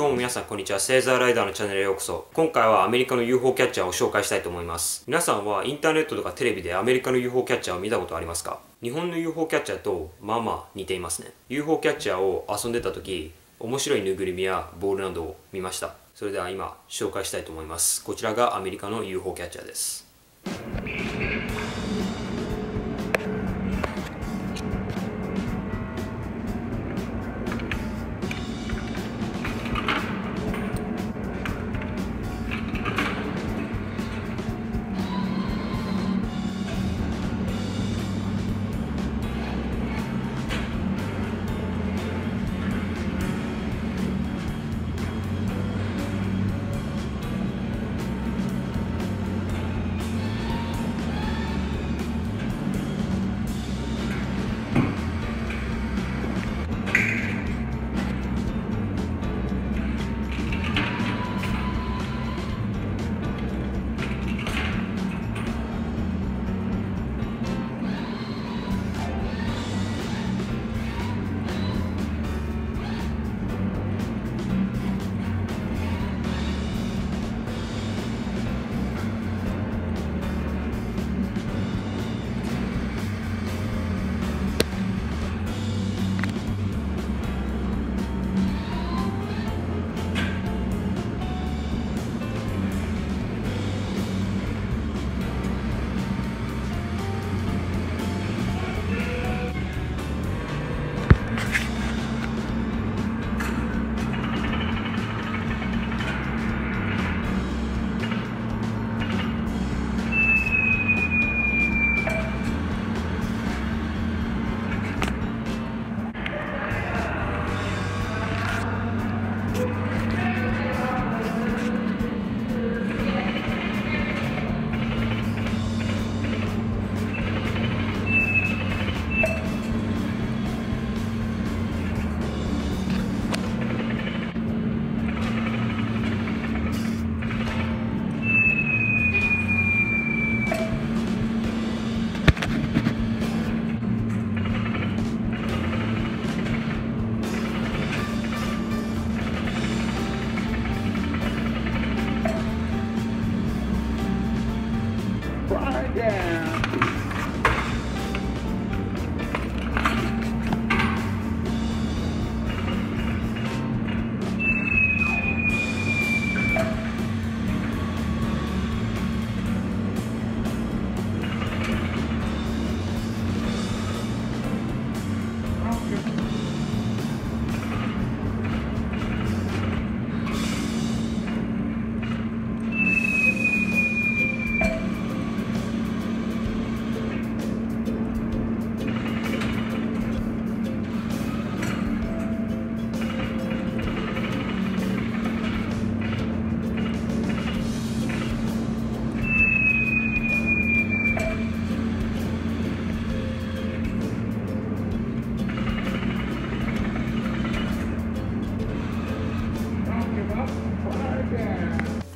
どうも皆さんこんにちは。セーザーライダーのチャンネルへようこそ。今回はアメリカの UFO キャッチャーを紹介したいと思います。皆さんはインターネットとかテレビでアメリカの UFO キャッチャーを見たことありますか？日本の UFO キャッチャーとまあまあ似ていますね。UFO キャッチャーを遊んでた時、面白いぬいぐるみやボールなどを見ました。それでは今紹介したいと思います。こちらがアメリカの UFO キャッチャーです。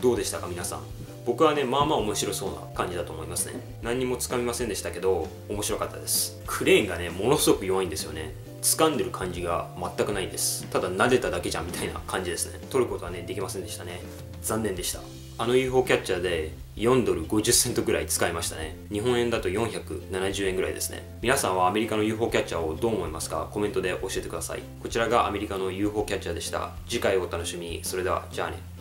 どうでしたか皆さん。僕はねまあまあ面白そうな感じだと思いますね。何にもつかみませんでしたけど面白かったです。クレーンがねものすごく弱いんですよね。掴んでる感じが全くないです。ただ撫でただけじゃんみたいな感じですね。取ることはねできませんでしたね。残念でした。あの UFO キャッチャーで4ドル50セントぐらい使いましたね。日本円だと470円ぐらいですね。皆さんはアメリカの UFO キャッチャーをどう思いますか？コメントで教えてください。こちらがアメリカの UFO キャッチャーでした。次回お楽しみに。それではじゃあね。